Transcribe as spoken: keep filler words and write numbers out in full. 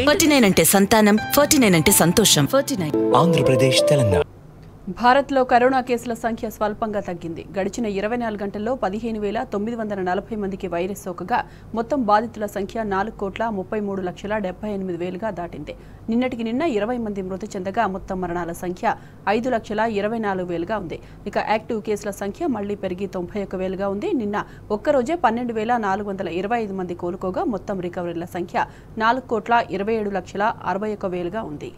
forty-nine అంటే సంతానం, forty-nine అంటే సంతోషం. forty-nine ఆంధ్రప్రదేశ్ తెలంగాణ భారత్లో కరోనా కేసుల సంఖ్య స్వల్పంగా తగ్గింది. గడిచిన ఇరవై నాలుగు గంటల్లో పదిహేను వేల తొమ్మిది వందల నలభై మందికి వైరస్ సోకగా మొత్తం బాధితుల సంఖ్య నాలుగు కోట్ల ముప్పై మూడు లక్షల డెబ్బై ఎనిమిది వేలు గా దాటింది. నిన్నటికి నిన్న ఇరవై మంది మృతి చెందగా మొత్తం మరణాల సంఖ్య ఐదు లక్షల ఇరవై నాలుగు వేలు గా ఉంది. ఇక యాక్టివ్ కేసుల సంఖ్య మళ్లీ పెరిగి తొంభై ఒక్క వేలు గా ఉంది. నిన్న ఒక్క రోజే పన్నెండు వేల నాలుగు వందల ఇరవై ఐదు మంది కోలుకోగా మొత్తం రికవరీల సంఖ్య నాలుగు కోట్ల ఇరవై ఏడు లక్షల అరవై ఒక్క వేలు గా ఉంది.